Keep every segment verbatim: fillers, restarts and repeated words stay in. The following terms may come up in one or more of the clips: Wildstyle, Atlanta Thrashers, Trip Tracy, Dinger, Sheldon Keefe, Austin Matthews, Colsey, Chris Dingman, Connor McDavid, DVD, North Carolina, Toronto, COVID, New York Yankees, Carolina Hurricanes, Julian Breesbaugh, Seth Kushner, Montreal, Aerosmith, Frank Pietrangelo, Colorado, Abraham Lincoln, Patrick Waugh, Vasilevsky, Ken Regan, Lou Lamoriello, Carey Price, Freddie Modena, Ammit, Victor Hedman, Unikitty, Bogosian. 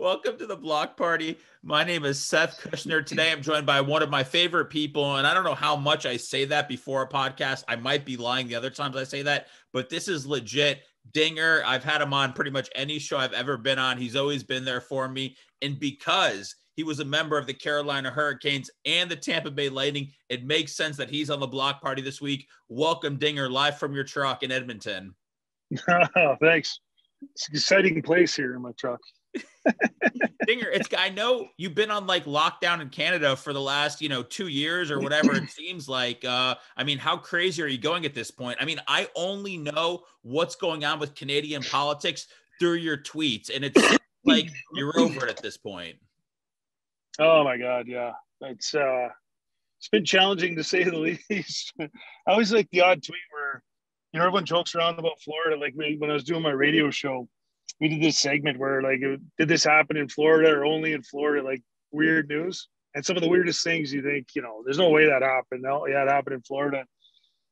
Welcome to the Block Party. My name is Seth Kushner. Today I'm joined by one of my favorite people, and I don't know how much I say that before a podcast. I might be lying the other times I say that, but this is legit. Dinger, I've had him on pretty much any show I've ever been on. He's always been there for me, and because he was a member of the Carolina Hurricanes and the Tampa Bay Lightning, it makes sense that he's on the Block Party this week. Welcome, Dinger, live from your truck in Edmonton. Oh, thanks. It's an exciting place here in my truck. Dinger, it's I know you've been on like lockdown in Canada for the last, you know, two years or whatever it seems like. Uh, I mean, how crazy are you going at this point? I mean, I only know what's going on with Canadian politics through your tweets, and it's like you're over it at this point. Oh my God, yeah. It's uh it's been challenging to say the least. I always like the odd tweet where, you know, everyone jokes around about Florida. Like when I was doing my radio show, we did this segment where, like, did this happen in Florida or only in Florida? Like, weird news. And some of the weirdest things you think, you know, there's no way that happened. No, yeah, it happened in Florida.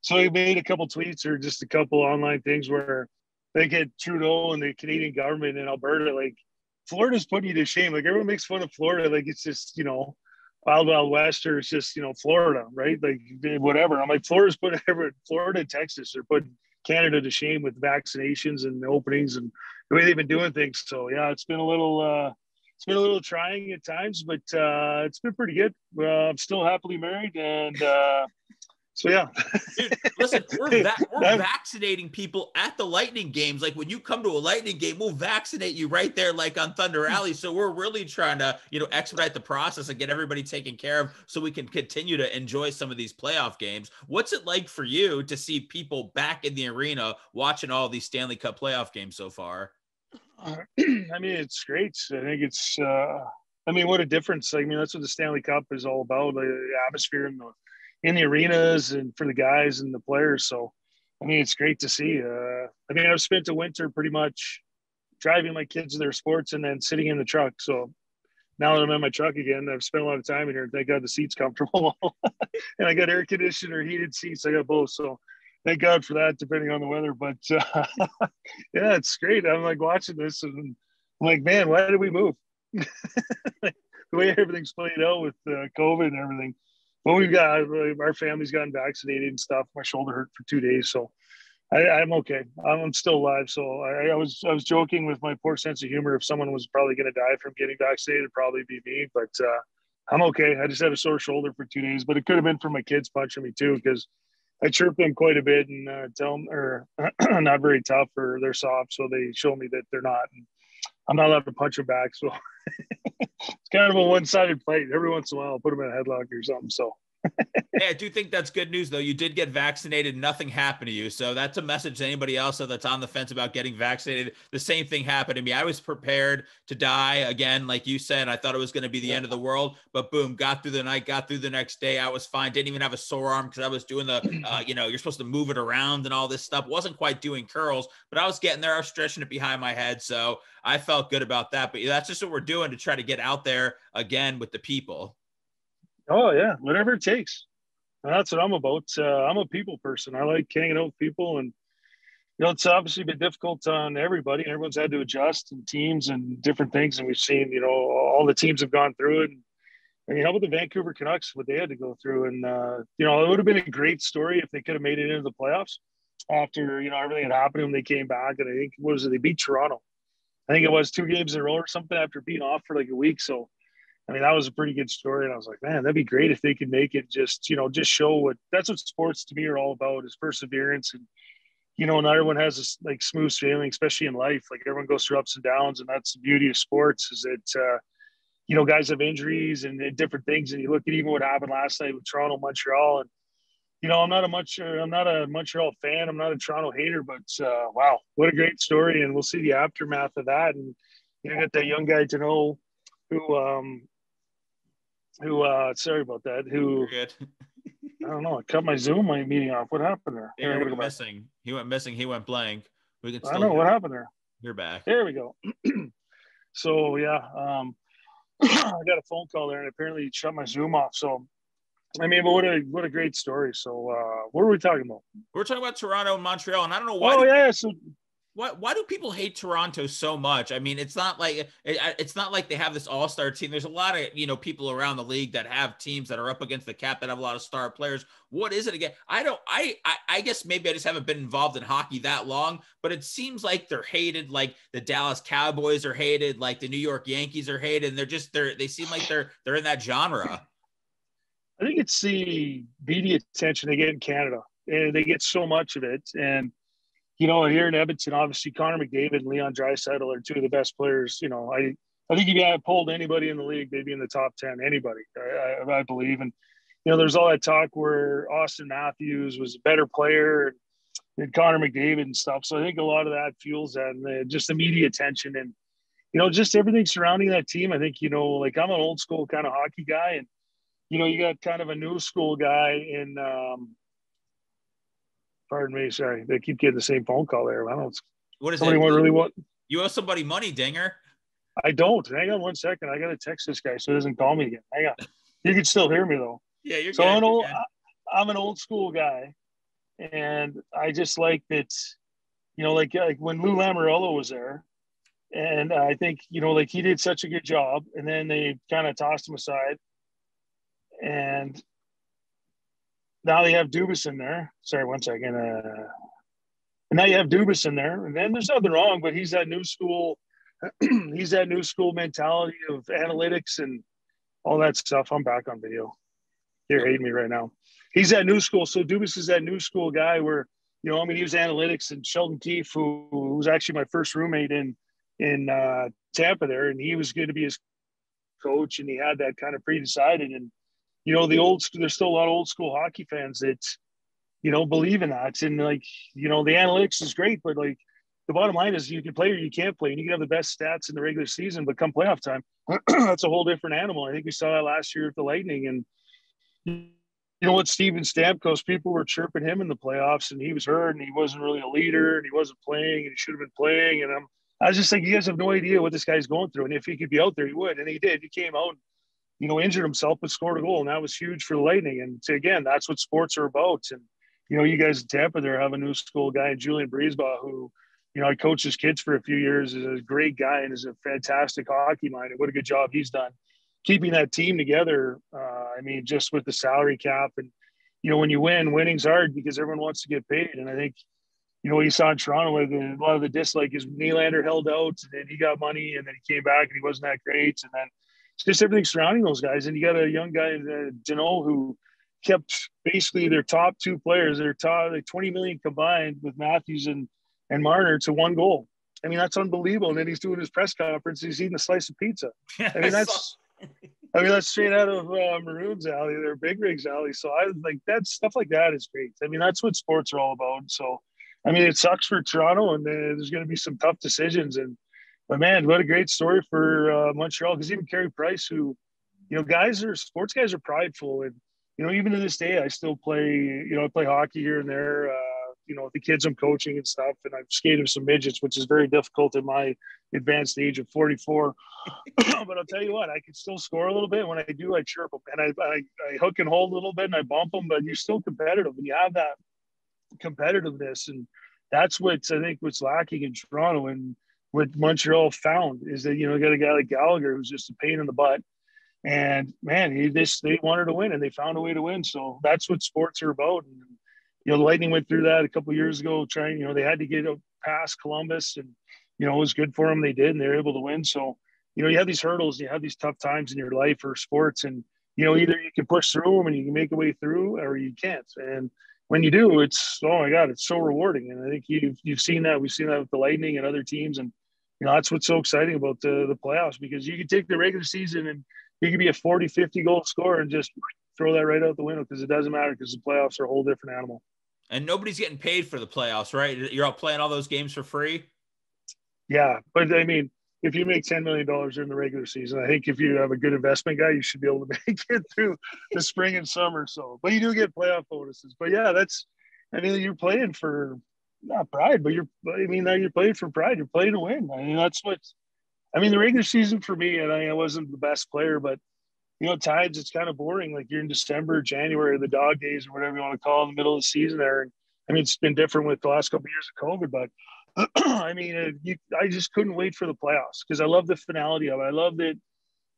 So he made a couple tweets or just a couple online things where they get Trudeau and the Canadian government in Alberta. Like, Florida's putting you to shame. Like, everyone makes fun of Florida. Like, it's just, you know, wild, wild west, or it's just, you know, Florida, right? Like, whatever. I'm like, Florida's putting everyone, Florida, Texas, they're putting Canada to shame with vaccinations and openings and the way they've been doing things. So yeah, it's been a little, uh, it's been a little trying at times, but uh, it's been pretty good. Uh, I'm still happily married, and uh, so yeah. Dude, listen, we're, va- we're vaccinating people at the Lightning games. Like when you come to a Lightning game, we'll vaccinate you right there, like on Thunder Alley. So we're really trying to, you know, expedite the process and get everybody taken care of, so we can continue to enjoy some of these playoff games. What's it like for you to see people back in the arena watching all these Stanley Cup playoff games so far? I mean, it's great. I think it's, uh, I mean, what a difference. I mean, that's what the Stanley Cup is all about, like, the atmosphere in the, in the arenas and for the guys and the players. So, I mean, it's great to see. Uh, I mean, I've spent the winter pretty much driving my kids to their sports and then sitting in the truck. So now that I'm in my truck again, I've spent a lot of time in here. Thank God the seat's comfortable. And I got air conditioner, heated seats. I got both. So thank God for that, depending on the weather. But uh, yeah, it's great. I'm like watching this and I'm like, man, why did we move? The way everything's played out with uh, COVID and everything. But we've got, our family's gotten vaccinated and stuff. My shoulder hurt for two days. So I, I'm okay. I'm still alive. So I, I was, I was joking with my poor sense of humor. If someone was probably going to die from getting vaccinated, it'd probably be me, but uh, I'm okay. I just had a sore shoulder for two days, but it could have been from my kids punching me too, because I chirp them quite a bit and uh, tell them or not very tough or they're soft. So they show me that they're not, and I'm not allowed to punch them back. So it's kind of a one-sided fight. Every once in a while, I'll put them in a headlock or something. So yeah, I do think that's good news though. You did get vaccinated. Nothing happened to you. So that's a message to anybody else that's on the fence about getting vaccinated. The same thing happened to me. I was prepared to die again. Like you said, I thought it was going to be the yeah. end of the world, but boom, got through the night, got through the next day. I was fine. Didn't even have a sore arm because I was doing the, uh, you know, you're supposed to move it around and all this stuff. Wasn't quite doing curls, but I was getting there. I was stretching it behind my head. So I felt good about that, but that's just what we're doing to try to get out there again with the people. Oh yeah, whatever it takes. And that's what I'm about. Uh, I'm a people person. I like hanging out with people, and you know, it's obviously been difficult on everybody. Everyone's had to adjust, and teams and different things. And we've seen, you know, all the teams have gone through it. And, and you know, how about the Vancouver Canucks, what they had to go through? And uh, you know, it would have been a great story if they could have made it into the playoffs after, you know, everything had happened and they came back. And I think what was it? They beat Toronto. I think it was two games in a row or something after being off for like a week. So. I mean, that was a pretty good story. And I was like, man, that'd be great if they could make it just, you know, just show what that's what sports to me are all about is perseverance. And, you know, not everyone has this like smooth sailing, especially in life. Like everyone goes through ups and downs. And that's the beauty of sports is that, uh, you know, guys have injuries and, and different things. And you look at even what happened last night with Toronto, Montreal. And, you know, I'm not a much, I'm not a Montreal fan. I'm not a Toronto hater, but uh, wow, what a great story. And we'll see the aftermath of that. And, you know, get that young guy to know who, um, Who, uh, sorry about that. Who, good. I don't know. I cut my Zoom my meeting off. What happened there? He went missing. Back. He went missing. He went blank. We can still I don't know what happened there. You're back. There we go. So, yeah, um, I got a phone call there and apparently it shut my Zoom off. So, I mean, but what a what a great story. So, uh, what were we talking about? We're talking about Toronto and Montreal. And I don't know why. Oh, yeah. So, Why, why do people hate Toronto so much? I mean, it's not like it, it's not like they have this all-star team. There's a lot of, you know, people around the league that have teams that are up against the cap that have a lot of star players. What is it again? I don't, I, I, I guess maybe I just haven't been involved in hockey that long, but it seems like they're hated. Like the Dallas Cowboys are hated, like the New York Yankees are hated. And they're just, they're, they seem like they're, they're in that genre. I think it's the media attention they get in Canada, and they get so much of it. And, you know, here in Edmonton, obviously, Connor McDavid and Leon Dreisaitl are two of the best players. You know, I I think if you had polled anybody in the league, they'd be in the top ten, anybody, I, I, I believe. And, you know, there's all that talk where Austin Matthews was a better player than Connor McDavid and stuff. So I think a lot of that fuels that, and the, just the media attention and, you know, just everything surrounding that team. I think, you know, like I'm an old school kind of hockey guy, and, you know, you got kind of a new school guy in um, – pardon me, sorry. They keep getting the same phone call there. I don't know. What is somebody it? Really want... You owe somebody money, Dinger. I don't. Hang on one second. I got to text this guy so he doesn't call me again. Hang on. You can still hear me, though. Yeah, you're so good. I'm an, old, you're good. I'm an old school guy, and I just like that, you know, like, like when Lou Lamoriello was there, and I think, you know, like he did such a good job, and then they kind of tossed him aside, and – now they have Dubas in there. Sorry, one second. Uh, and now you have Dubas in there. And then there's nothing wrong, but he's that new school. He's that new school mentality of analytics and all that stuff. I'm back on video. You're hating me right now. He's that new school. So Dubas is that new school guy where, you know, I mean, he was analytics. And Sheldon Keefe, who, who was actually my first roommate in, in uh, Tampa there, and he was going to be his coach, and he had that kind of pre-decided. And, you know, the old, there's still a lot of old school hockey fans that, you know, believe in that. And like, you know, the analytics is great, but like the bottom line is you can play or you can't play, and you can have the best stats in the regular season, but come playoff time, that's a whole different animal. I think we saw that last year at the Lightning, and you know what, Steven Stamkos, people were chirping him in the playoffs, and he was hurt, and he wasn't really a leader, and he wasn't playing, and he should have been playing. And I'm, I was just like, you guys have no idea what this guy's going through. And if he could be out there, he would. And he did. He came out, you know, injured himself, but scored a goal. And that was huge for the Lightning. And again, that's what sports are about. And, you know, you guys in Tampa there have a new school guy, Julian Breesbaugh, who, you know, I coached his kids for a few years, is a great guy and is a fantastic hockey mind. And what a good job he's done keeping that team together. Uh, I mean, just with the salary cap, and, you know, when you win, winning's hard because everyone wants to get paid. And I think, you know, what you saw in Toronto with a lot of the dislike is Nylander held out, and then he got money, and then he came back and he wasn't that great. And then, just everything surrounding those guys. And you got a young guy, uh, Janot, who kept basically their top two players, their top like twenty million combined with Matthews and, and Marner, to one goal. I mean, that's unbelievable. And then he's doing his press conference. He's eating a slice of pizza. I mean, that's, I mean, that's straight out of uh, Maroon's alley, their Big Rig's alley. So I like that stuff like that is great. I mean, that's what sports are all about. So, I mean, it sucks for Toronto, and uh, there's going to be some tough decisions. And, but man, what a great story for uh, Montreal, because even Carey Price, who, you know, guys are, sports guys are prideful. And, you know, even to this day, I still play, you know, I play hockey here and there, uh, you know, with the kids I'm coaching and stuff. And I've skated with some midgets, which is very difficult in my advanced age of forty-four. But I'll tell you what, I can still score a little bit. When I do, I chirp them. And I, I, I hook and hold a little bit, and I bump them. But you're still competitive, and you have that competitiveness. And that's what I think what's lacking in Toronto. And what Montreal found is that, you know, you got a guy like Gallagher who's just a pain in the butt, and man, he just, they wanted to win, and they found a way to win. So that's what sports are about. And, you know, the Lightning went through that a couple of years ago, trying, you know, they had to get past Columbus, and, you know, it was good for them. They did, and they were able to win. So, you know, you have these hurdles, you have these tough times in your life or sports, and, you know, either you can push through them and you can make a way through, or you can't. And when you do, it's, oh my God, it's so rewarding. And I think you've, you've seen that. We've seen that with the Lightning and other teams. And, you know, that's what's so exciting about the, the playoffs, because you can take the regular season and you can be a forty, fifty goal scorer and just throw that right out the window, because it doesn't matter, because the playoffs are a whole different animal. And nobody's getting paid for the playoffs, right? You're all playing all those games for free. Yeah. But I mean, if you make ten million dollars during the regular season, I think if you have a good investment guy, you should be able to make it through the spring and summer. So, but you do get playoff bonuses. But yeah, that's, I mean, you're playing for, not pride, but you're, I mean, now you're playing for pride. You're playing to win. I mean, that's what, I mean, the regular season for me, and I, I wasn't the best player, but, you know, at times it's kind of boring. Like you're in December, January, the dog days, or whatever you want to call it, in the middle of the season there. And I mean, it's been different with the last couple of years of COVID, but I mean, it, you, I just couldn't wait for the playoffs because I love the finality of it. I love that,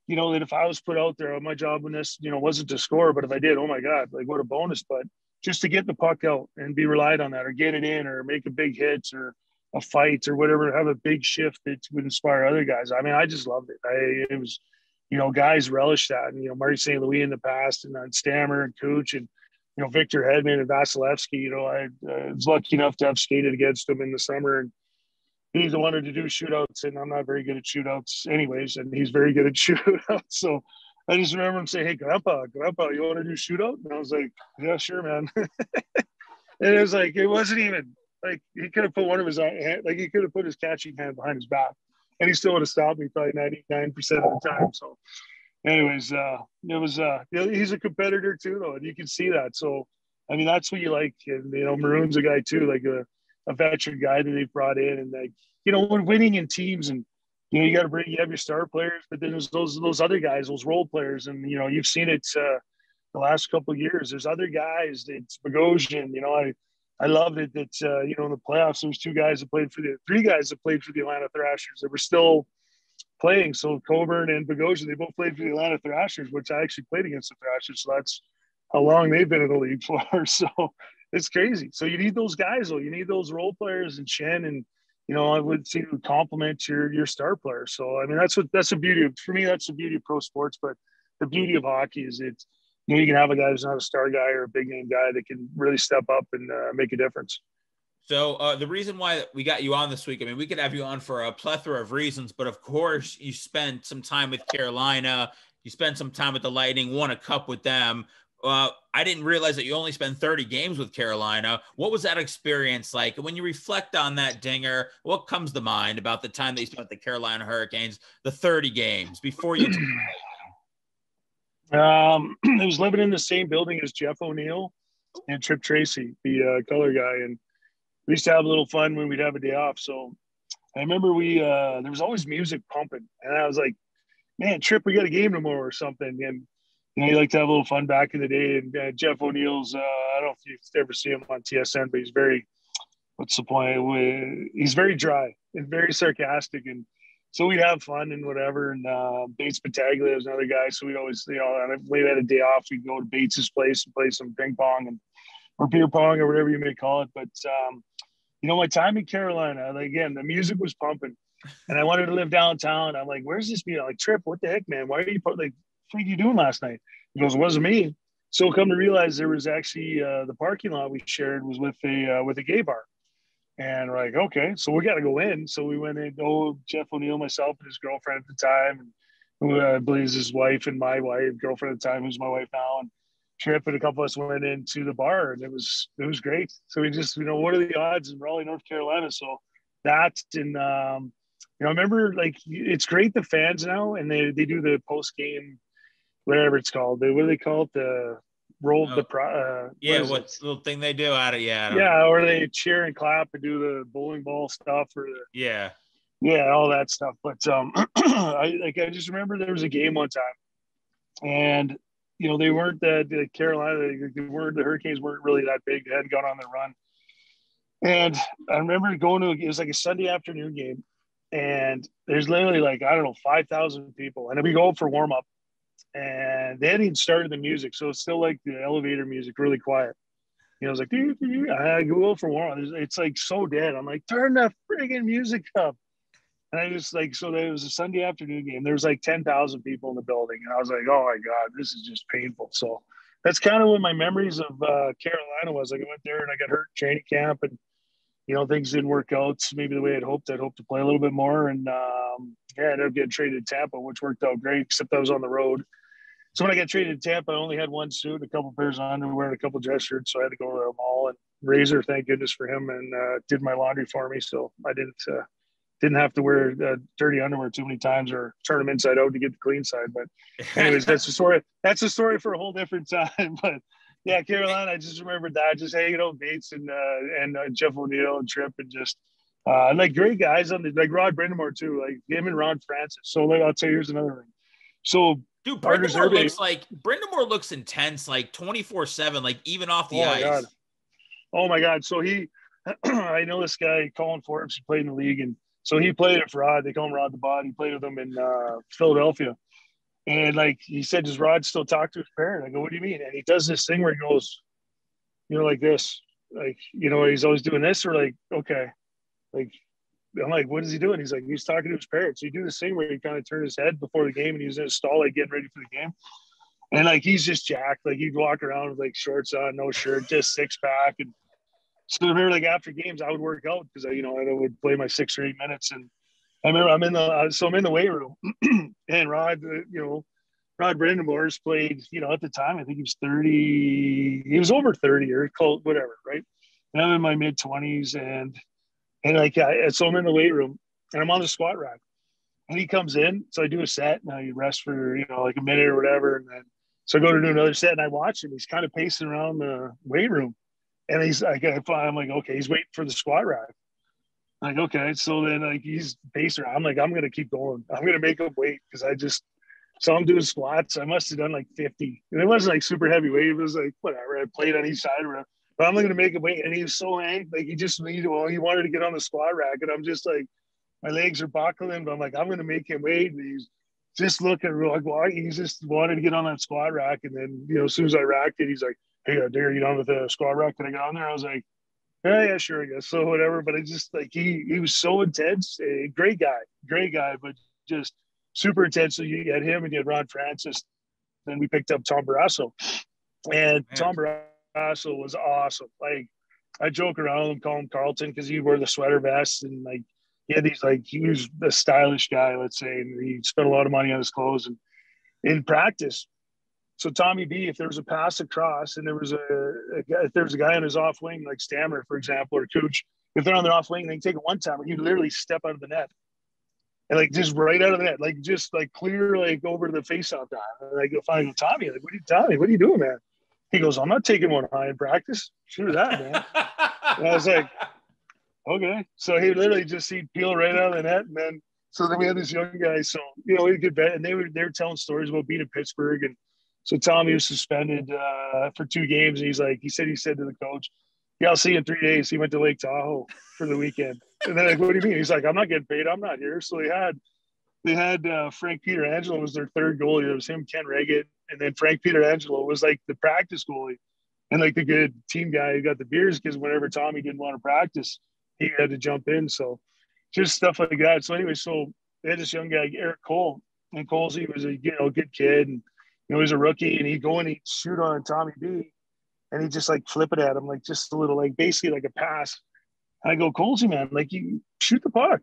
you know, that if I was put out there, my job in this, you know, wasn't to score, but if I did, oh my God, like what a bonus. But just to get the puck out and be relied on that, or get it in, or make a big hit, or a fight, or whatever, have a big shift that would inspire other guys. I mean, I just loved it. I, it was, you know, guys relish that. And, you know, Marty Saint Louis in the past, and on Stammer and Cooch, and, you know, Victor Hedman and Vasilevsky, you know, I uh, was lucky enough to have skated against him in the summer. And he's the one to do shootouts, and I'm not very good at shootouts anyways. And he's very good at shootouts. So I just remember him saying, "Hey, Grandpa, Grandpa, you want to do shootout?" And I was like, "Yeah, sure, man." And it was like, it wasn't even like he could have put one of his hand, like he could have put his catching hand behind his back, and he still would have stopped me probably ninety-nine percent of the time. So anyways, uh, it was, uh, he's a competitor too, though. And you can see that. So, I mean, that's what you like. And, you know, Maroon's a guy too, like a, a veteran guy that they brought in. And like, you know, when winning in teams, and, you know, you got to bring, you have your star players, but then there's those, those other guys, those role players. And, you know, you've seen it uh, the last couple of years, there's other guys. It's Bogosian, you know, I, I loved it that, uh, you know, in the playoffs, there was two guys that played for the, three guys that played for the Atlanta Thrashers that were still playing. So Coburn and Bogosian, they both played for the Atlanta Thrashers, which I actually played against the Thrashers. So that's how long they've been in the league for. So it's crazy. So you need those guys, though. You need those role players, and Chen, and, you know, I would see to compliment your, your star player. So, I mean, that's what, that's the beauty of, for me, that's the beauty of pro sports. But the beauty of hockey is it's, you know, you can have a guy who's not a star guy or a big name guy that can really step up and uh, make a difference. So uh, the reason why we got you on this week, I mean, we could have you on for a plethora of reasons, but of course you spent some time with Carolina, you spent some time with the Lightning, won a cup with them. Uh, I didn't realize that you only spent thirty games with Carolina. What was that experience like? And when you reflect on that, Dinger, what comes to mind about the time that you spent with the Carolina Hurricanes, the thirty games before you took Um, I was living in the same building as Jeff O'Neill and Trip Tracy, the uh, color guy. And we used to have a little fun when we'd have a day off. So I remember we, uh, there was always music pumping, and I was like, "Man, Trip, we got a game tomorrow or something." And, you know, you like to have a little fun back in the day. And uh, Jeff O'Neill's, uh, I don't know if you've ever seen him on T S N, but he's very, what's the point? He's very dry and very sarcastic, and so we'd have fun and whatever. And uh, Bates Pataglia was another guy. So we'd always, you know, and if we had a day off, we'd go to Bates's place and play some ping pong and or beer pong or whatever you may call it. But, um, you know, my time in Carolina, like, again, the music was pumping, and I wanted to live downtown. I'm like, "Where's this music?" I'm like, "Trip, what the heck, man? Why are you, like, what are you doing last night?" He goes, "It wasn't me." So come to realize there was actually uh, the parking lot we shared was with a, uh, with a gay bar. And we're like, "Okay, so we got to go in." So we went in, oh, Jeff O'Neill, myself, and his girlfriend at the time, who I believe is his wife, and my wife, girlfriend at the time, who's my wife now, and Trip, and a couple of us went into the bar, and it was, it was great. So we just, you know, what are the odds in Raleigh, North Carolina? So that, and, um, you know, I remember, like, it's great, the fans now, and they, they do the post-game, whatever it's called. They, what do they call it? The... rolled oh, the pro uh, yeah what, what little thing they do out of yeah yeah know. Or they cheer and clap and do the bowling ball stuff or the, yeah yeah all that stuff. But um I like I just remember there was a game one time, and you know they weren't the, the Carolina they, they weren't the Hurricanes weren't really that big. They hadn't gone on their run, and I remember going to a, it was like a Sunday afternoon game, and there's literally like I don't know five thousand people, and we go for warm up. And they hadn't even started the music, so it's still like the elevator music, really quiet. You know, I was like, doo, doo, doo. I go for one. It's like so dead. I'm like, "Turn that friggin' music up!" And I just like, so there was a Sunday afternoon game. There was like ten thousand people in the building, and I was like, "Oh my God, this is just painful." So that's kind of what my memories of uh, Carolina was. Like I went there and I got hurt in training camp, and you know things didn't work out maybe the way I'd hoped. I'd hoped to play a little bit more, and um, yeah, I ended up getting traded to Tampa, which worked out great, except I was on the road. So when I got traded to Tampa, I only had one suit, a couple pairs of underwear, and a couple dress shirts. So I had to go to the mall, and Razor, thank goodness for him, and uh, did my laundry for me. So I didn't uh, didn't have to wear uh, dirty underwear too many times or turn them inside out to get the clean side. But anyways, that's the story. That's a story for a whole different time. But yeah, Carolina, I just remembered that, just hanging out with Bates and uh, and uh, Jeff O'Neill and Tripp, and just uh, like great guys on the like Rod Brindamore too, like him and Ron Francis. So like, I'll tell you, here's another thing. So. Dude, Brindamore looks like Brindamore looks intense, like twenty-four seven, like even off the oh ice. God. Oh my God. So he, I know this guy, Colin Forbes, he played in the league, and so he played it for Rod. They call him Rod the Bod. He played with him in uh, Philadelphia. And, like, he said, does Rod still talk to his parent? I go, what do you mean? And he does this thing where he goes, you know, like this. Like, you know, he's always doing this. Or like, okay. Like, I'm like, what is he doing? He's like, he's talking to his parents. So you do this thing where he kind of turned his head before the game, and he was in a stall, like, getting ready for the game. And, like, he's just jacked. Like, he'd walk around with, like, shorts on, no shirt, just six-pack. And so I remember, like, after games, I would work out because, I, you know, I would play my six or eight minutes. And I remember I'm in the – so I'm in the weight room. And Rod, you know, Rod Brindamore's played, you know, at the time, I think he was thirty – he was over thirty or whatever, right? And I'm in my mid-twenties. And, and like, I, so I'm in the weight room, and I'm on the squat rack. And he comes in. So I do a set. Now you rest for, you know, like a minute or whatever. And then so I go to do another set, and I watch him. He's kind of pacing around the weight room. And he's like, I'm like, okay, he's waiting for the squat rack. I'm like, okay. So then, like, he's pacing around. I'm like, I'm going to keep going. I'm going to make him wait because I just saw him doing squats. I must have done like fifty. And it wasn't like super heavyweight. It was like, whatever. I played on each side or whatever. But I'm going to make him wait. And he was so angry. Like, he just needed, well, he wanted to get on the squat rack. And I'm just like, my legs are buckling, but I'm like, I'm going to make him wait. And he's just looking real like, well, he just wanted to get on that squat rack. And then, you know, as soon as I racked it, he's like, hey, Dinger, you know, with the squat rack that I got on there. I was like, yeah, yeah, sure, I guess. So whatever. But it just like, he, he was so intense. A great guy, great guy, but just super intense. So you had him and you had Ron Francis. Then we picked up Tom Barrasso, and man, Tom Barrasso was awesome. Like, I joke around and call him Carlton because he wore the sweater vests, and like, he had these, like, he was a stylish guy, let's say, and he spent a lot of money on his clothes and in practice. So Tommy B, if there was a pass across and there was a, a guy, if there was a guy on his off wing, like Stammer, for example, or Cooch, if they're on their off wing, they can take it one time and you literally step out of the net. And like, just right out of the net, like just like clear, like over the faceoff guy. And I go, finally, Tommy, like, what are you, Tommy, what are you doing, man? He goes, I'm not taking one high in practice. Sure that, man. And I was like, okay. So he literally just, he'd peel right out of the net. And then, so then we had this young guy. So, you know, he could bet. And they were, they were telling stories about being in Pittsburgh, and so Tommy was suspended uh, for two games. And he's like, he said, he said to the coach, yeah, I'll see you in three days. He went to Lake Tahoe for the weekend. And they're like, what do you mean? He's like, I'm not getting paid. I'm not here. So they had, they had uh, Frank Pietrangelo was their third goalie. It was him, Ken Regan. And then Frank Pietrangelo was like the practice goalie. And like the good team guy who got the beers, because whenever Tommy didn't want to practice, he had to jump in. So just stuff like that. So anyway, so they had this young guy, Eric Cole. And Cole's, he was a, you know, good kid. And you know, he was a rookie, and he'd go and he'd shoot on Tommy B, and he'd just like flip it at him, like just a little, like basically like a pass. And I go, Colsey, man, like, you shoot the puck.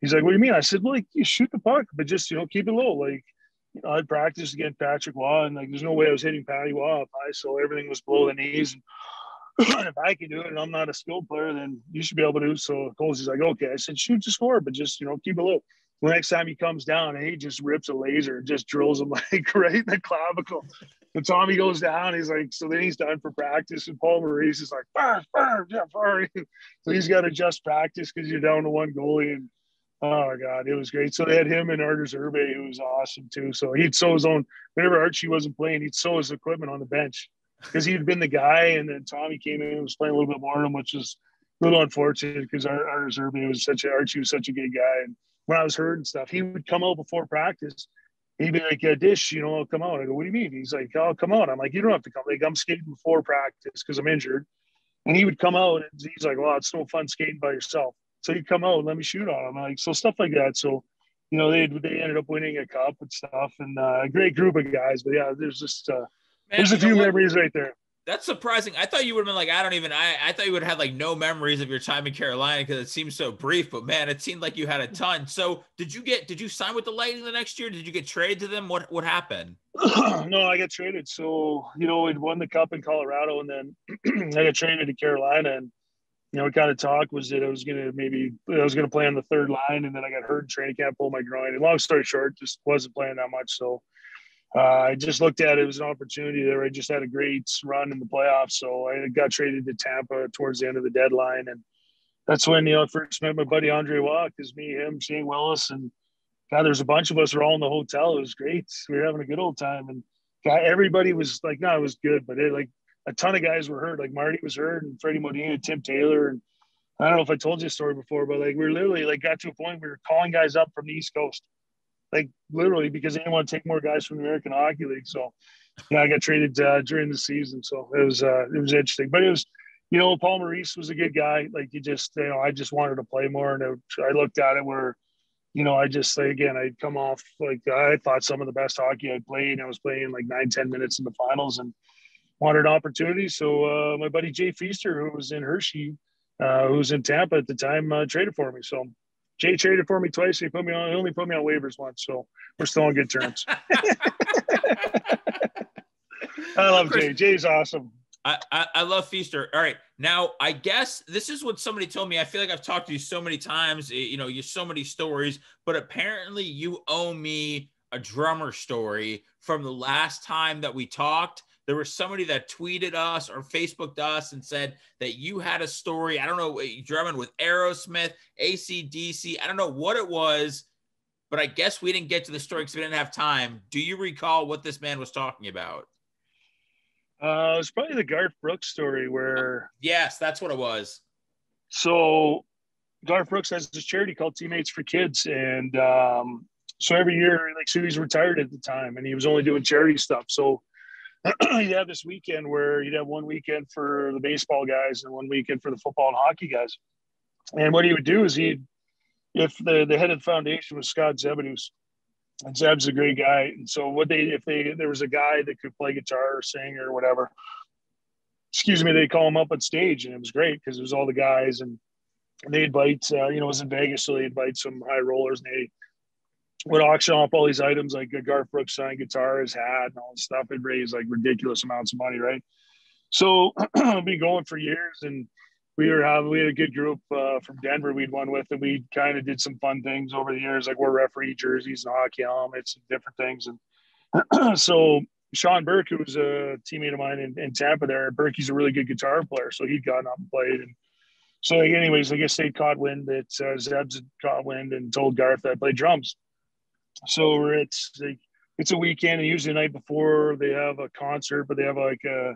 He's like, what do you mean? I said, well, like, you shoot the puck, but just, you know, keep it low. Like, you know, I'd practiced against Patrick Waugh, and like, there's no way I was hitting Patty Waugh up high, so everything was below the knees. And if I can do it and I'm not a skilled player, then you should be able to do. So Colsey's like, okay. I said, shoot to score, but just, you know, keep it low. The next time he comes down, and he just rips a laser and just drills him like right in the clavicle. And Tommy goes down. He's like, so then he's done for practice. And Paul Maurice is like, burr, burr, burr. So he's got to adjust practice because you're down to one goalie. And oh, God, it was great. So they had him and Artūrs Irbe, who was awesome too. So he'd sew his own, whenever Archie wasn't playing, he'd sew his equipment on the bench because he'd been the guy. And then Tommy came in and was playing a little bit more on him, which was a little unfortunate because Artūrs Irbe was such a, Archie was such a good guy. And when I was hurt and stuff, he would come out before practice. He'd be like, yeah, Dish, you know, I'll come out. I go, what do you mean? He's like, I'll come out. I'm like, you don't have to come. Like, I'm skating before practice because I'm injured. And he would come out, and he's like, well, it's no fun skating by yourself. So he'd come out and let me shoot on him. I'm like, so stuff like that. So, you know, they they ended up winning a cup and stuff, and uh, a great group of guys. But yeah, there's just uh, man, there's a few what? memories right there. That's surprising. I thought you would have been like, I don't even, I, I thought you would have had like no memories of your time in Carolina because it seems so brief, but man, it seemed like you had a ton. So did you get, did you sign with the Lightning the next year? Did you get traded to them? What, what happened? No, I got traded. So, you know, we'd won the cup in Colorado, and then I got traded to Carolina, and, you know, what kind of talk was that I was going to maybe, I was going to play on the third line, and then I got hurt in training camp, pulled my groin. And long story short, just wasn't playing that much. So, Uh, I just looked at it. It was an opportunity there. I just had a great run in the playoffs. So I got traded to Tampa towards the end of the deadline. And that's when, you know, I first met my buddy Andre Walk. It was me, him, Shane Willis. And, God, there's a bunch of us were all in the hotel. It was great. We were having a good old time. And, God, everybody was like, no, it was good. But, it, like, a ton of guys were hurt. Like, Marty was hurt, and Freddie Modena, Tim Taylor, and I don't know if I told you a story before, but like we were literally like got to a point we were calling guys up from the East Coast, like literally because they didn't want to take more guys from the American Hockey League. So, you know, I got traded uh, during the season. So it was uh, it was interesting, but it was, you know, Paul Maurice was a good guy. Like you just, you know, I just wanted to play more, and it, I looked at it where, you know, I just say again, I'd come off like I thought some of the best hockey I played. I was playing like nine, ten minutes in the finals, and wanted an opportunity. So uh, my buddy Jay Feaster, who was in Hershey. Uh, who was in Tampa at the time, uh, traded for me. So Jay traded for me twice. He put me on, he only put me on waivers once. So we're still on good terms. I love Jay. Jay's awesome. I, I, I love Feaster. All right. Now, I guess this is what somebody told me. I feel like I've talked to you so many times, you know, you so many stories, but apparently you owe me a drummer story from the last time that we talked. There was somebody that tweeted us or Facebooked us and said that you had a story. I don't know, drumming with Aerosmith, A C D C. I don't know what it was, but I guess we didn't get to the story because we didn't have time. Do you recall what this man was talking about? Uh, it was probably the Garth Brooks story where. Yes, that's what it was. So Garth Brooks has this charity called Teammates for Kids. And um, so every year, like, so he's retired at the time and he was only doing charity stuff. So you'd have this weekend where you'd have one weekend for the baseball guys and one weekend for the football and hockey guys. And what he would do is he'd, if the, the head of the foundation was Scott Zebedus, and Zeb's a great guy. And so what they, if they, there was a guy that could play guitar or sing or whatever, excuse me, they call him up on stage, and it was great because it was all the guys, and they invite, uh, you know, it was in Vegas. So they invite some high rollers, and they would auction off all these items, like a Garth Brooks signed guitar, his hat, and all this stuff. It raised like ridiculous amounts of money, right? So I've been going for years, and we were having, we had a good group uh, from Denver we'd won with, and we kind of did some fun things over the years, like we're referee jerseys and hockey helmets and different things. And so Sean Burke, who was a teammate of mine in, in Tampa there, Burkey's a really good guitar player, so he'd gotten up and played. And so, like, anyways, I guess they caught wind that uh, Zeb's had caught wind and told Garth that I played drums. So it's like, it's a weekend, and usually the night before they have a concert, but they have like a,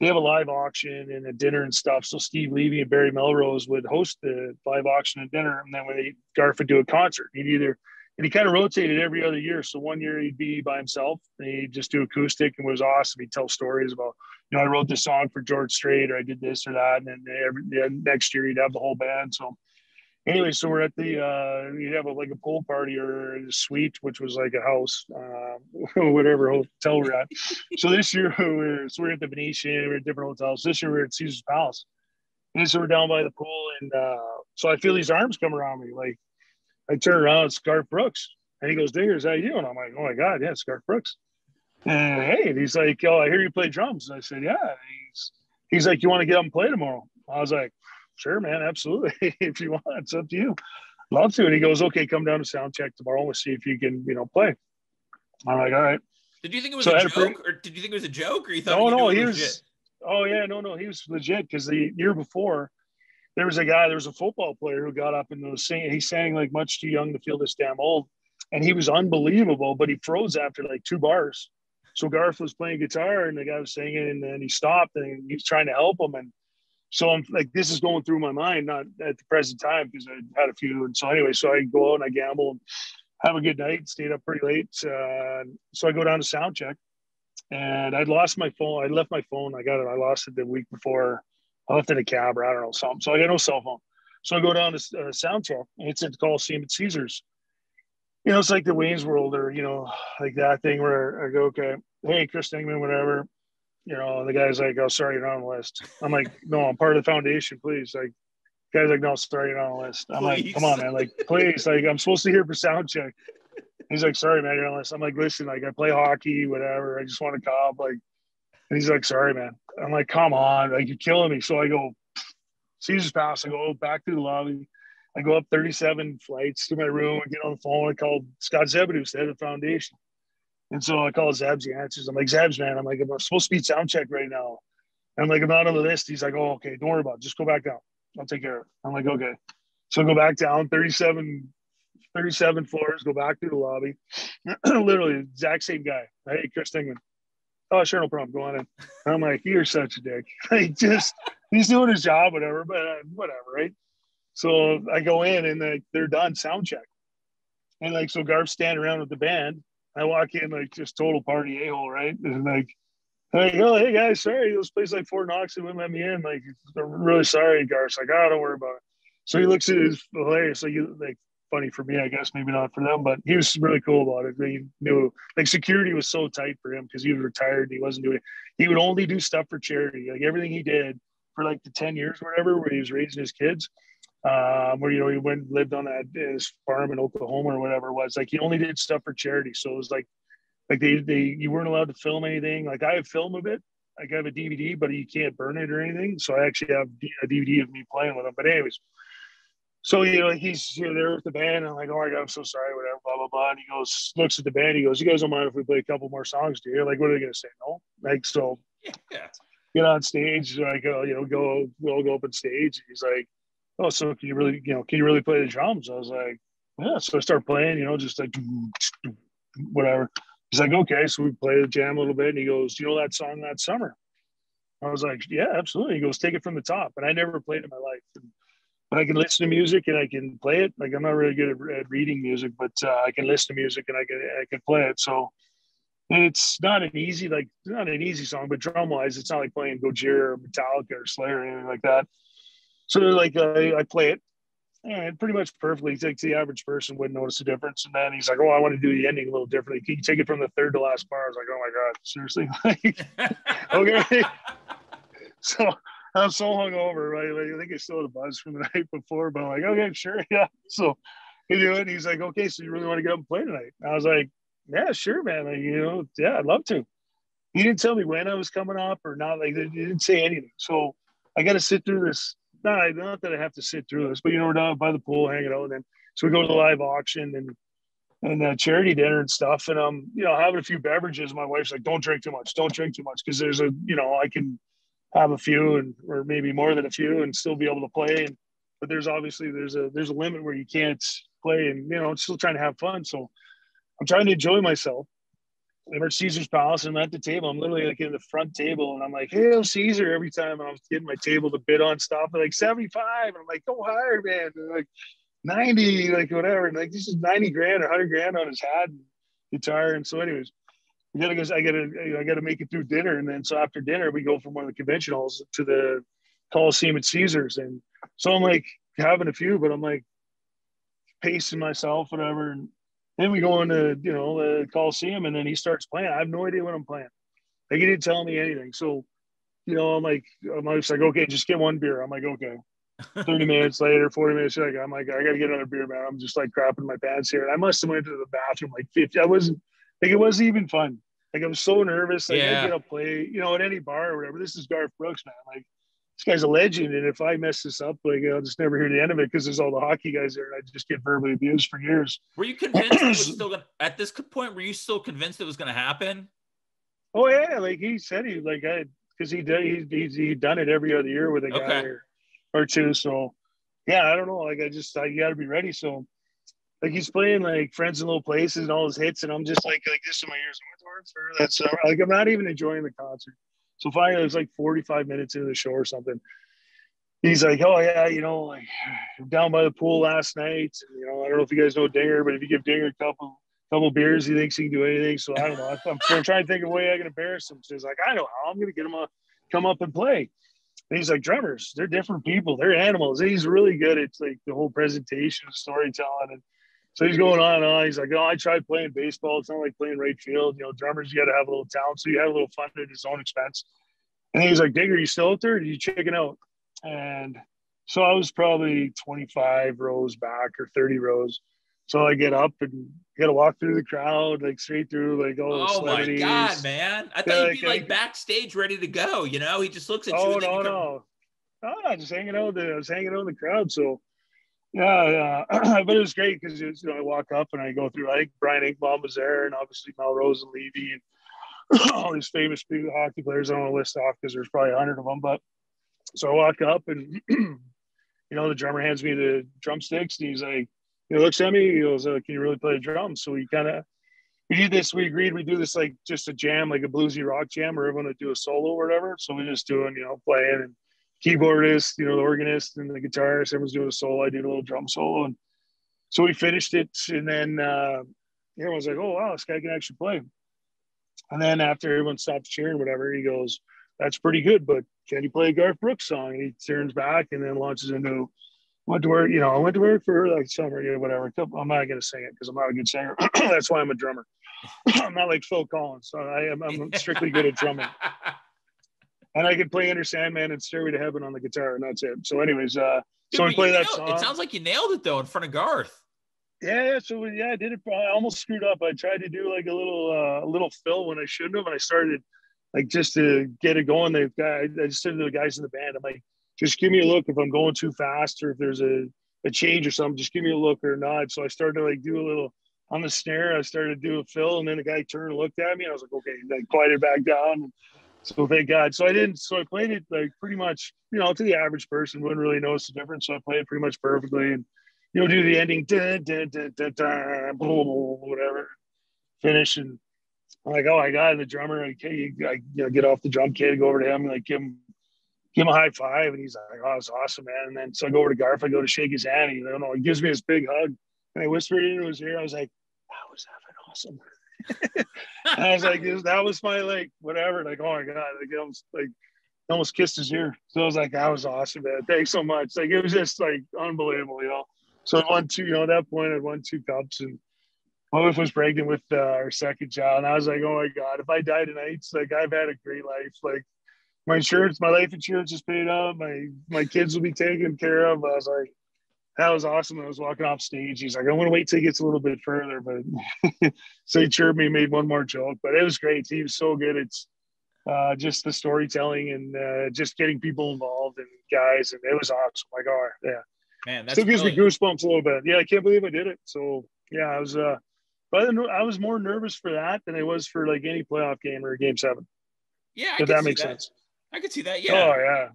they have a live auction and a dinner and stuff. So Steve Levy and Barry Melrose would host the live auction and dinner. And then when they, Garth would do a concert, he'd either, and he kind of rotated every other year. So one year he'd be by himself and he'd just do acoustic, and it was awesome. He'd tell stories about, you know, I wrote this song for George Strait, or I did this or that. And then every, the next year he'd have the whole band. So anyway, so we're at the, uh, you have a, like a pool party or a suite, which was like a house, uh, whatever hotel we're at. So this year we're, so we're at the Venetian, we're at different hotels. This year we're at Caesar's Palace. And so we're down by the pool. And uh, so I feel these arms come around me. Like, I turn around, it's Garth Brooks. And he goes, "Dinger, is that you?" And I'm like, "Oh my God, yeah, it's Garth Brooks." And hey, and he's like, "Oh, I hear you play drums." And I said, "Yeah." And he's, he's like, "You want to get up and play tomorrow?" I was like, "Sure, man, absolutely. If you want, it's up to you. Love to." And he goes, "Okay, come down to sound check tomorrow. We'll see if you can, you know, play." I'm like, "All right." Did you think it was so a joke, pretty... or did you think it was a joke, or you thought? No, no, he was. Legit? Oh yeah, no, no, he was legit, because the year before, there was a guy, there was a football player who got up and was singing. He sang like "Much Too Young to Feel This Damn Old," and he was unbelievable. But he froze after like two bars. So Garth was playing guitar, and the guy was singing, and then he stopped, and he was trying to help him, and. So I'm like, this is going through my mind, not at the present time, because I had a few. And so anyway, so I go out and I gamble and have a good night, stayed up pretty late. Uh, so I go down to sound check, and I'd lost my phone. I left my phone. I got it. I lost it the week before. I left it in a cab, or I don't know, something. So I got no cell phone. So I go down to uh, sound check, and it's at the Coliseum at Caesars. You know, it's like the Wayne's World, or, you know, like that thing where I go, "Okay, hey, Chris Dingman, whatever." You know, the guy's like, "Oh, sorry, you're on the list." I'm like, "No, I'm part of the foundation, please." Like, the guy's like, "No, sorry, you're on the list." I'm please. Like, "Come on, man. Like, please. Like, I'm supposed to hear for sound check." He's like, "Sorry, man, you're on the list." I'm like, "Listen, like, I play hockey, whatever. I just want to cop." Like, and he's like, "Sorry, man." I'm like, "Come on. Like, you're killing me." So I go, Caesar's Palace. I go back to the lobby. I go up thirty-seven flights to my room. I get on the phone. I call Scott Zebedus, the head of the foundation. And so I call Zabs, he answers. I'm like, "Zabs, man, I'm like, I'm supposed to be sound check right now. And I'm like, I'm not on the list." He's like, "Oh, okay, don't worry about it. Just go back down. I'll take care of it." I'm like, "Okay." So I go back down, thirty-seven, thirty-seven floors, go back through the lobby. Literally the exact same guy. "Hey, Chris Dingman." "Oh, sure, no problem. Go on in." And I'm like, "You're such a dick." Like, just, he's doing his job, whatever, but uh, whatever, right? So I go in and like they're done sound check, and like so Garf's standing around with the band. I walk in like just total party a-hole, right? And like, I'm like, oh hey guys, sorry, this place like Fort Knox, they wouldn't let me in. Like, I'm really sorry. Garf's like, oh, don't worry about it. So he looks at it, it's hilarious. Like, like funny for me, I guess, maybe not for them, but he was really cool about it. He knew like security was so tight for him because he was retired and he wasn't doing it. He would only do stuff for charity. Like everything he did for like the ten years or whatever, where he was raising his kids, um, where, you know, he went and lived on that his farm in Oklahoma or whatever it was. Like he only did stuff for charity. So it was like, like they, they, you weren't allowed to film anything. Like I have film of it. Like I have a D V D, but you can't burn it or anything. So I actually have a D V D of me playing with him. But anyways, so, you know, he's you know, there with the band. And I'm like, oh, my God, I'm so sorry, whatever, blah, blah, blah. And he goes, looks at the band. He goes, you guys don't mind if we play a couple more songs, do you? Like, what are they going to say? No? Like, so yeah. Get on stage. Like, oh, you know, go, we'll go up on stage. He's like, oh, so can you really, you know, can you really play the drums? I was like, yeah. So I start playing, you know, just like whatever. He's like, okay. So we play the jam a little bit. And he goes, you know that song, That Summer? I was like, yeah, absolutely. He goes, take it from the top. And I never played in my life. And, I can listen to music and I can play it. Like I'm not really good at, at reading music, but uh, I can listen to music and I can I can play it. So, and it's not an easy like not an easy song, but drum wise, it's not like playing Gojira or Metallica or Slayer or anything like that. So like uh, I play it and pretty much perfectly. Like the average person wouldn't notice the difference. And then he's like, "Oh, I want to do the ending a little differently. Can you take it from the third to last bar?" I was like, "Oh my God, seriously?" Like, okay, so. I'm so hungover, right? Like, I think I still had a buzz from the night before, but I'm like, okay, sure, yeah. So he do it. And he's like, okay, so you really want to get up and play tonight? And I was like, yeah, sure, man. Like, you know, yeah, I'd love to. He didn't tell me when I was coming up or not. Like, he didn't say anything. So I got to sit through this. Not, not that I have to sit through this, but you know, we're down by the pool hanging out. And then so we go to the live auction and and uh, charity dinner and stuff. And um, you know, having a few beverages. My wife's like, don't drink too much. Don't drink too much because there's a, you know, I can. Have a few and or maybe more than a few and still be able to play. And, but there's obviously there's a there's a limit where you can't play and, you know, I'm still trying to have fun. So I'm trying to enjoy myself. I'm at Caesar's Palace and I'm at the table. I'm literally like in the front table and I'm like, hail Caesar every time. And I'm getting my table to bid on stuff. They're like seventy-five. And I'm like, go higher, man. And like ninety, like whatever. And like this is ninety grand or one hundred grand on his hat and guitar. And so anyways, You gotta go, I gotta, you know, I gotta make it through dinner, and then so after dinner we go from one of the convention halls to the Coliseum at Caesars, and so I'm like having a few, but I'm like pacing myself, whatever. And then we go into, you know, the Coliseum, and then he starts playing. I have no idea what I'm playing. Like he didn't tell me anything. So, you know, I'm like, I'm just like, okay, just get one beer. I'm like, okay. Thirty minutes later, forty minutes later, I'm like, I gotta get another beer, man. I'm just like crapping my pants here. And I must have went to the bathroom like fifty. I wasn't. Like, it wasn't even fun. Like, I was so nervous. Like, yeah. I get to play, you know, at any bar or whatever. This is Garth Brooks, man. Like, this guy's a legend. And if I mess this up, like, I'll just never hear the end of it because there's all the hockey guys there. And I just get verbally abused for years. Were you convinced it was still going to, at this point, were you still convinced it was going to happen? Oh, yeah. Like, he said he, like, I, because he did, he's he's he done it every other year with a guy okay. or, or two. So, yeah, I don't know. Like, I just, I, you got to be ready. So, like he's playing like Friends in Little Places and all his hits, and I'm just like like this in my ears. That's like I'm not even enjoying the concert. So finally, it was like forty-five minutes into the show or something. He's like, "Oh yeah, you know, like down by the pool last night. You know, I don't know if you guys know Dinger, but if you give Dinger a couple couple beers, he thinks he can do anything. So I don't know. I'm, I'm trying to think of a way I can embarrass him. So he's like, I know how. I'm gonna get him to come up and play. And he's like, drummers, they're different people. They're animals. And he's really good at like the whole presentation, storytelling, and so he's going on and on. He's like, oh, I tried playing baseball. It's not like playing right field. You know, drummers, you got to have a little talent. So you had a little fun at his own expense. And he's like, Digger, you still out there? Are you checking out? And so I was probably twenty-five rows back or thirty rows. So I get up and got to walk through the crowd, like straight through, like all the celebrities. Oh, my God, man. I thought yeah, you'd like, be like I, backstage ready to go. You know, he just looks at you. Oh, and no, no. No, I was hanging out there. I was hanging out in the crowd. So. Yeah, yeah. But it was great because, you know, I walk up and I go through, I think Brian Inkbaum was there and obviously Melrose and Levy and all these famous people, hockey players I don't want to list off because there's probably a hundred of them. But so I walk up and, you know, the drummer hands me the drumsticks and he's like, he looks at me, he goes, uh, can you really play the drums? So we kind of, we did this, we agreed we do this like just a jam, like a bluesy rock jam where everyone would do a solo or whatever. So we just doing, you know, playing and keyboardist, you know, the organist and the guitarist. Everyone's doing a solo. I did a little drum solo. And so we finished it. And then uh, everyone's like, oh, wow, this guy can actually play. And then after everyone stops cheering, whatever, he goes, that's pretty good, but can you play a Garth Brooks song? And he turns back and then launches into, went to work, you know, I went to work for like summer, you know, whatever. I'm not going to sing it because I'm not a good singer. That's why I'm a drummer. I'm not like Phil Collins. So I am, I'm strictly good at drumming. And I could play Enter Sandman and Stairway to Heaven on the guitar, and that's it. So anyways, uh, Dude, so we play that song. It sounds like you nailed it, though, in front of Garth. Yeah, so yeah, I did it. I almost screwed up. I tried to do like a little uh, a little fill when I shouldn't have, and I started like just to get it going. The guy, I just said to the guys in the band, I'm like, just give me a look if I'm going too fast or if there's a, a change or something, just give me a look or not. So I started to like do a little on the snare. I started to do a fill, and then the guy turned and looked at me, and I was like, okay, and I quieted back down. So thank God. So I didn't, so I played it like pretty much, you know, to the average person wouldn't really notice the difference. So I played it pretty much perfectly and, you know, do the ending, da, da, da, da, da, whatever, finish. And I'm like, oh my God, and the drummer, like, hey, I, you know, get off the drum kit, go over to him, like give him, give him a high five. And he's like, oh, it's awesome, man. And then so I go over to Garth, I go to shake his hand. And you know, he gives me this big hug. And I whispered into his ear, I was like, that was effing awesome. I was like, that was my like whatever, like oh my God, like almost like almost kissed his ear. So I was like, that was awesome, man. Thanks so much. Like it was just like unbelievable, you know. So I won two, you know, at that point I won two cups, and my wife was pregnant with uh, our second child, and I was like, oh my God, if I die tonight, like I've had a great life. Like my insurance, my life insurance is paid up. My my kids will be taken care of. I was like, that was awesome. I was walking off stage. He's like, I want to wait till he gets a little bit further, but so he chirped me, made one more joke, but it was great. He was so good. It's uh, just the storytelling and uh, just getting people involved and guys. And it was awesome. Like, oh yeah, man, that still gives me goosebumps a little bit. Yeah. I can't believe I did it. So yeah, I was, uh, but I was more nervous for that than I was for like any playoff game or game seven. Yeah. If that makes sense. I could see that. Yeah. Oh yeah.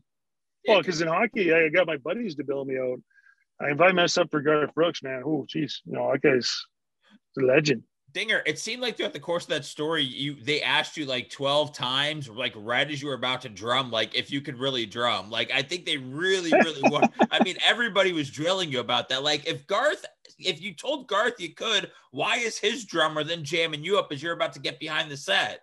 yeah well, cause in hockey, I got my buddies to bail me out. If I mess up for Garth Brooks, man, oh, geez, you know, that guy's a legend. Dinger, it seemed like throughout the course of that story, you they asked you like twelve times, like right as you were about to drum, like if you could really drum. Like, I think they really, really wanted. I mean, everybody was drilling you about that. Like, if Garth, if you told Garth you could, why is his drummer then jamming you up as you're about to get behind the set?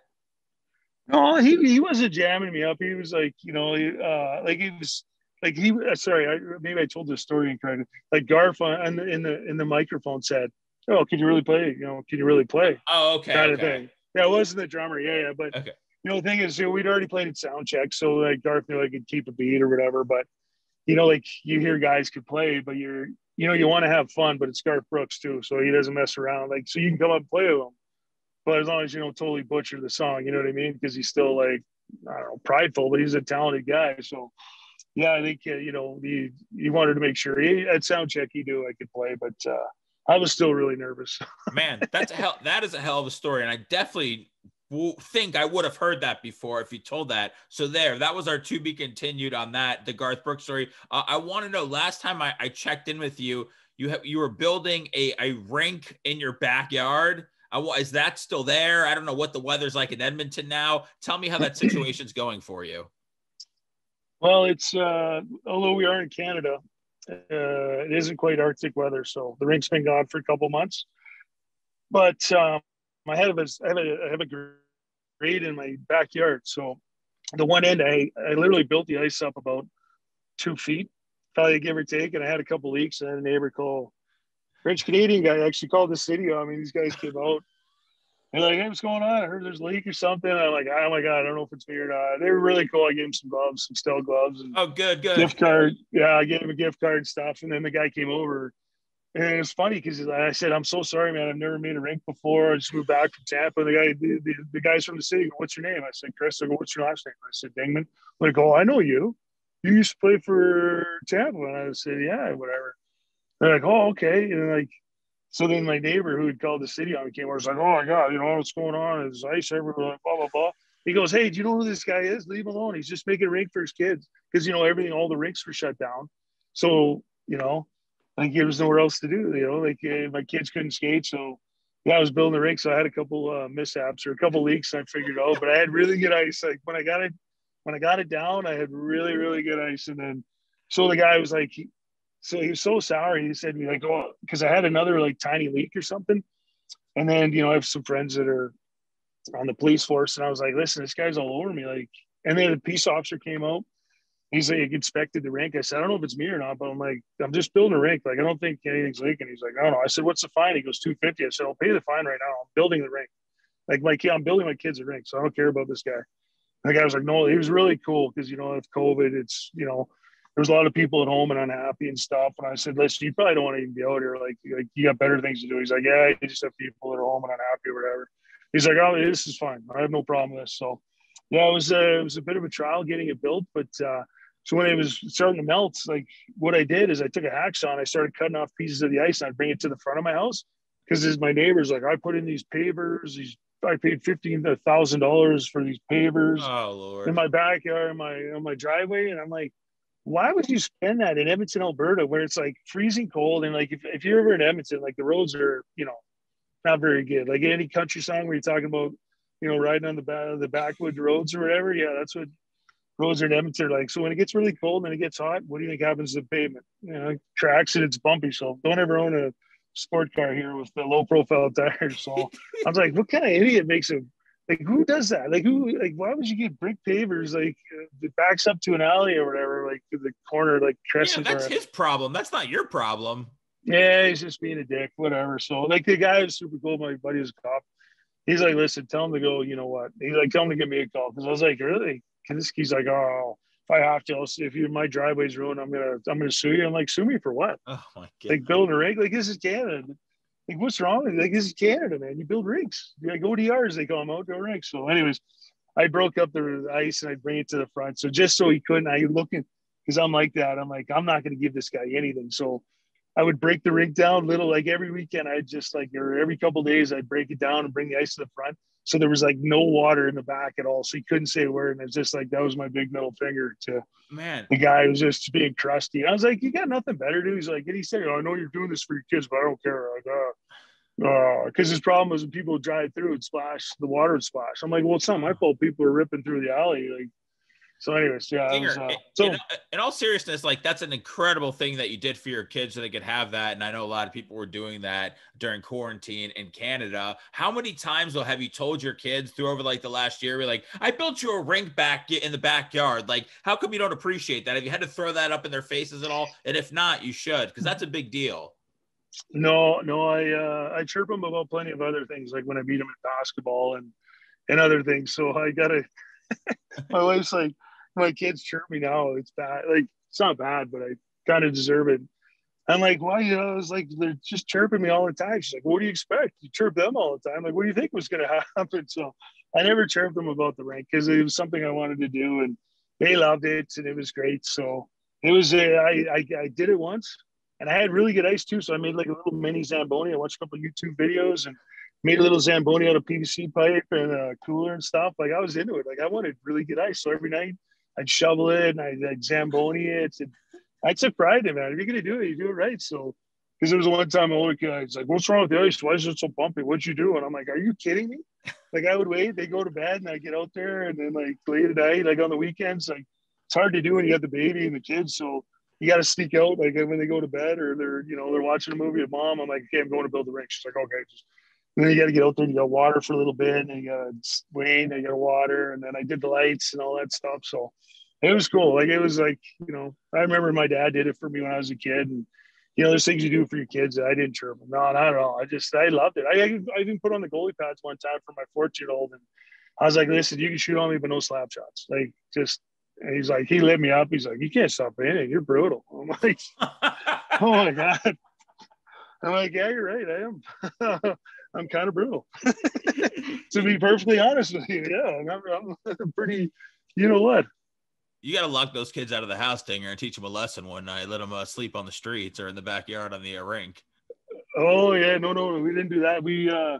No, he, he wasn't jamming me up. He was like, you know, uh, like he was. Like he, sorry, I, maybe I told this story incorrectly. Like Garth in the, in the in the microphone said, "Oh, can you really play? You know, can you really play?" Oh, okay, kind okay. of thing. Yeah, it wasn't the drummer. Yeah, yeah, but okay. You know, the thing is, you know, we'd already played at sound check, so like Garth knew I could keep a beat or whatever. But you know, like you hear guys could play, but you're, you know, you want to have fun, but it's Garth Brooks too, so he doesn't mess around. Like, so you can come up and play with him, but as long as you don't totally butcher the song, you know what I mean? Because he's still like, I don't know, prideful, but he's a talented guy, so. Yeah, I think, uh, you know, he, he wanted to make sure. He, at soundcheck, he knew I could play, but uh, I was still really nervous. Man, that's a hell, that is a hell of a story, and I definitely w- think I would have heard that before if you told that. So there, that was our to be continued on that, the Garth Brooks story. Uh, I want to know, last time I, I checked in with you, you have you were building a, a rink in your backyard. I, is that still there? I don't know what the weather's like in Edmonton now. Tell me how that situation's going for you. Well, it's, uh, although we are in Canada, uh, it isn't quite Arctic weather. So the rink's been gone for a couple months. But um, I, have a, I, have a, I have a grate in my backyard. So the one end, I, I literally built the ice up about two feet, probably give or take. And I had a couple leaks, and I had a neighbor call, French Canadian guy actually called the city. I mean, these guys came out. They're like, hey, what's going on? I heard there's a leak or something. I'm like, oh my God, I don't know if it's me or not. They were really cool. I gave him some gloves, some Stel gloves. And oh, good, good. Gift card. Yeah, I gave him a gift card and stuff. And then the guy came over. And it was funny because I said, I'm so sorry, man. I've never made a rink before. I just moved back from Tampa. And the guy, the, the, the guys from the city go, what's your name? I said, Chris. They go, what's your last name? I said, Dingman. They go, oh, I know you. You used to play for Tampa. And I said, yeah, whatever. They're like, oh, okay. And like, so then my neighbor who had called the city on came over was like, oh my God, you know, what's going on? There's ice everywhere, blah, blah, blah. He goes, hey, do you know who this guy is? Leave him alone. He's just making a rink for his kids. Because, you know, everything, all the rinks were shut down. So, you know, like there was nowhere else to do, you know, like uh, my kids couldn't skate. So yeah, I was building the rink. So I had a couple uh, mishaps or a couple leaks I figured out, but I had really good ice. Like when I got it, when I got it down, I had really, really good ice. And then, so the guy was like, he, so he was so sour. He said to me like, oh, cause I had another like tiny leak or something. And then, you know, I have some friends that are on the police force. And I was like, listen, this guy's all over me. Like, and then the peace officer came out. He's like, inspected the rink. I said, I don't know if it's me or not, but I'm like, I'm just building a rink. Like, I don't think anything's leaking. He's like, I don't know. I said, what's the fine? He goes, two hundred fifty dollars. I said, I'll pay the fine right now. I'm building the rink. Like, my kid, I'm building my kids a rink, so I don't care about this guy. And the guy was like, no, he was really cool because, you know, with COVID, it's, you know, there's a lot of people at home and unhappy and stuff. And I said, listen, you probably don't want to even be out here. Like, like you got better things to do. He's like, yeah, you just have people that are home and unhappy or whatever. He's like, oh, this is fine. I have no problem with this. So, yeah, it was a, it was a bit of a trial getting it built, but uh, – so when it was starting to melt, like what I did is I took a hacksaw and I started cutting off pieces of the ice and I'd bring it to the front of my house because my neighbor's like, I put in these pavers. These I paid fifteen thousand dollars for these pavers oh, Lord. in my backyard, in my, in my driveway. And I'm like, why would you spend that in Edmonton, Alberta, where it's like freezing cold? And like, if, if you're ever in Edmonton, like the roads are, you know, not very good. Like any country song where you're talking about, you know, riding on the back, the backwood roads or whatever. Yeah, that's what roads are in Edmonton. Like, so when it gets really cold and it gets hot, what do you think happens to the pavement? You know, it cracks and it's bumpy. So don't ever own a sport car here with the low profile tires. So I was like, what kind of idiot makes a, like, who does that? Like, who, like, why would you get brick pavers? Like, uh, it backs up to an alley or whatever, like the corner, like Crescent. Yeah, that's his problem. That's not your problem. Yeah, he's just being a dick, whatever. So, like, the guy was super cool. My buddy was a cop. He's like, listen, tell him to go, you know what? He's like, tell him to give me a call. Cause I was like, really? He's like, oh, if I have to, I'll see if you, my driveway's ruined, I'm gonna, I'm gonna sue you. I'm like, sue me for what? Oh my god! Like building a rink, like this is Canada. Like what's wrong with you? Like this is Canada, man. You build rinks. Like O D Rs, they call them outdoor rinks. So, anyways, I broke up the ice and I bring it to the front. So just so he couldn't, I looking because I'm like that. I'm like, I'm not gonna give this guy anything. So I would break the rink down little, like every weekend. I just like or every couple of days, I'd break it down and bring the ice to the front. So there was like no water in the back at all. So he couldn't say a word. And it's just like, that was my big middle finger to man. The guy who was just being crusty. I was like, you got nothing better to do. He's like, and he said, oh, I know you're doing this for your kids, but I don't care. Like, because uh, uh. his problem was when people would drive through and splash, the water would splash. I'm like, well, it's not my fault. People are ripping through the alley. Like, so anyways, yeah. Dinger, was, uh, so in, in all seriousness, like that's an incredible thing that you did for your kids so they could have that. And I know a lot of people were doing that during quarantine in Canada. How many times though have you told your kids through over like the last year, we're like, I built you a rink back in the backyard. Like, how come you don't appreciate that? Have you had to throw that up in their faces at all? And if not, you should, because that's a big deal. No, no, I uh, I chirp them about plenty of other things, like when I meet them in basketball and and other things. So I gotta. My wife's like. My kids chirp me now. It's bad. Like, it's not bad, but I kind of deserve it. I'm like, why? You know, I was like, they're just chirping me all the time. She's like, what do you expect? You chirp them all the time. Like, what do you think was going to happen? So I never chirped them about the rink because it was something I wanted to do and they loved it and it was great. So it was, a, I, I, I did it once and I had really good ice too. So I made like a little mini Zamboni. I watched a couple of YouTube videos and made a little Zamboni out of P V C pipe and a cooler and stuff. Like I was into it. Like I wanted really good ice. So every night, I'd shovel it and I'd, I'd Zamboni it. And I took pride in it, man. If you're going to do it, you do it right. So, because there was one time an older kid, he's like, what's wrong with the ice? Why is it so bumpy? What'd you do? And I'm like, are you kidding me? Like, I would wait. They go to bed and I get out there and then, like, late at night, like on the weekends, like, it's hard to do when you got the baby and the kids. So, you got to sneak out, like, when they go to bed or they're, you know, they're watching a movie with mom. I'm like, okay, I'm going to build the rink. She's like, okay, just. And then you got to get out there, you got water for a little bit, and you got to wait, and you got to water, and then I did the lights and all that stuff. So it was cool. Like, it was like, you know, I remember my dad did it for me when I was a kid. And, you know, there's things you do for your kids that I didn't chirp them. No, not at all. I just, I loved it. I, I, I even put on the goalie pads one time for my fourteen-year-old, and I was like, listen, you can shoot on me, but no slap shots. Like, just, and he's like, he lit me up. He's like, you can't stop anything. You're brutal. I'm like, oh, my God. I'm like, yeah, you're right. I am. I'm kind of brutal, to be perfectly honest with you. Yeah, I'm, I'm pretty, you know what? You got to lock those kids out of the house, Dinger, and teach them a lesson one night. Let them uh, sleep on the streets or in the backyard on the uh, rink. Oh, yeah. No, no, we didn't do that. We, uh,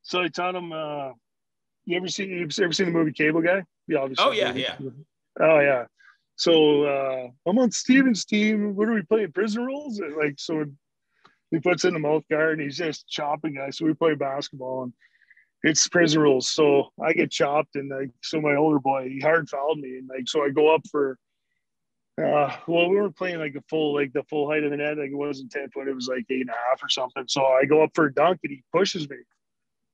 so I taught them, uh, you ever seen, you ever seen the movie Cable Guy? Yeah, obviously. Oh, yeah, movie. yeah. Oh, yeah. So uh, I'm on Steven's team. What are we playing? Prison rules? Like, so. He puts in the mouth guard and he's just chopping guys. So we play basketball and it's prison rules. So I get chopped, and like, so my older boy, he hard fouled me, and like, so I go up for, uh, well, we were playing like the full, like the full height of the net. Like it wasn't ten foot, it was like eight and a half or something. So I go up for a dunk, and he pushes me.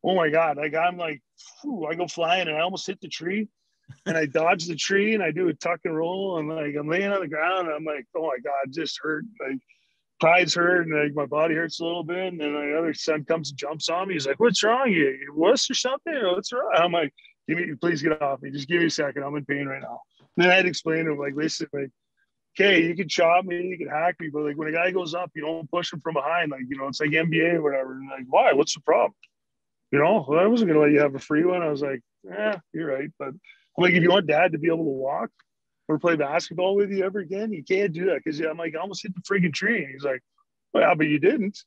Oh my God! Like I'm like, whew, I go flying, and I almost hit the tree, and I dodge the tree, and I do a tuck and roll, and like I'm laying on the ground, and I'm like, oh my God, just hurt. Like pride's hurt, and like my body hurts a little bit. And then my other son comes and jumps on me. He's like, "What's wrong? You, you wuss or something? What's wrong?" I'm like, "Give me, please get off me. Just give me a second. I'm in pain right now." And then I had to explain to him, like, "Listen, like, okay, you can chop me, you can hack me, but like when a guy goes up, you don't push him from behind. Like you know, it's like N B A or whatever. And like, why? What's the problem?" You know, well, I wasn't going to let you have a free one. I was like, yeah, you're right. But I'm like, if you want dad to be able to walk or play basketball with you ever again, you can't do that. Cause yeah, I'm like, I almost hit the freaking tree. And he's like, well, but you didn't.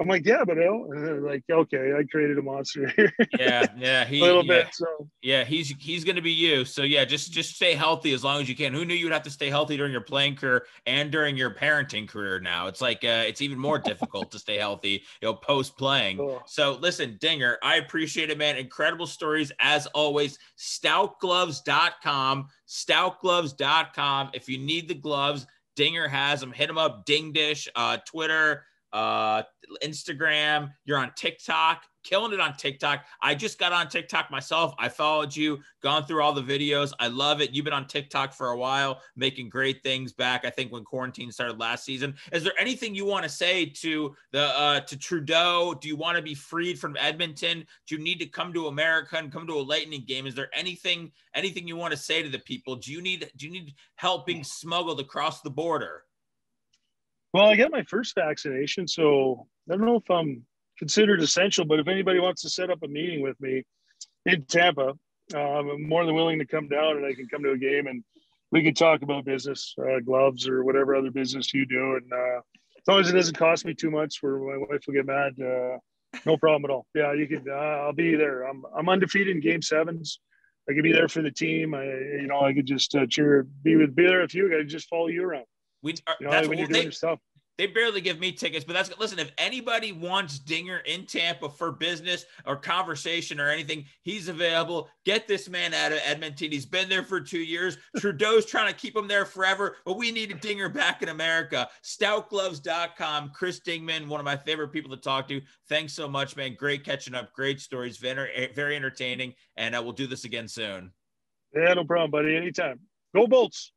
I'm like, yeah, but I don't. And they're like, okay, I created a monster here. Yeah. Yeah. He, a little yeah, bit. So yeah, he's, he's going to be you. So yeah, just, just stay healthy as long as you can. Who knew you'd have to stay healthy during your playing career and during your parenting career now? It's like, uh, it's even more difficult to stay healthy, you know, post playing. Oh. So listen, Dinger, I appreciate it, man. Incredible stories as always. stout gloves dot com, stout gloves dot com. If you need the gloves, Dinger has them. Hit him up. Ding Dish, uh, Twitter, uh Instagram. You're on TikTok, killing it on TikTok. I just got on TikTok myself. I followed you, gone through all the videos. I love it. You've been on TikTok for a while, making great things back, I think, when quarantine started last season. Is there anything you want to say to the uh to Trudeau? Do you want to be freed from Edmonton? Do you need to come to America and come to a Lightning game? Is there anything anything you want to say to the people? Do you need do you need help being smuggled across the border? Well, I got my first vaccination, so I don't know if I'm considered essential, but if anybody wants to set up a meeting with me in Tampa, uh, I'm more than willing to come down, and I can come to a game and we can talk about business, uh, gloves or whatever other business you do. And uh, as long as it doesn't cost me too much where my wife will get mad, uh, no problem at all. Yeah, you can. Uh, I'll be there. I'm I'm undefeated in game sevens. I could be there for the team. I, you know, I could just uh, cheer, be with, be there with you. I could just follow you around. We are, you know, that's when you're doing they, your stuff. They barely give me tickets, but that's listen. If anybody wants Dinger in Tampa for business or conversation or anything, he's available. Get this man out of Edmonton. He's been there for two years. Trudeau's trying to keep him there forever, but we need a Dinger back in America. stout gloves dot com. Chris Dingman, one of my favorite people to talk to. Thanks so much, man. Great catching up. Great stories. Very, very entertaining. And uh, we'll do this again soon. Yeah, no problem, buddy. Anytime. Go Bolts.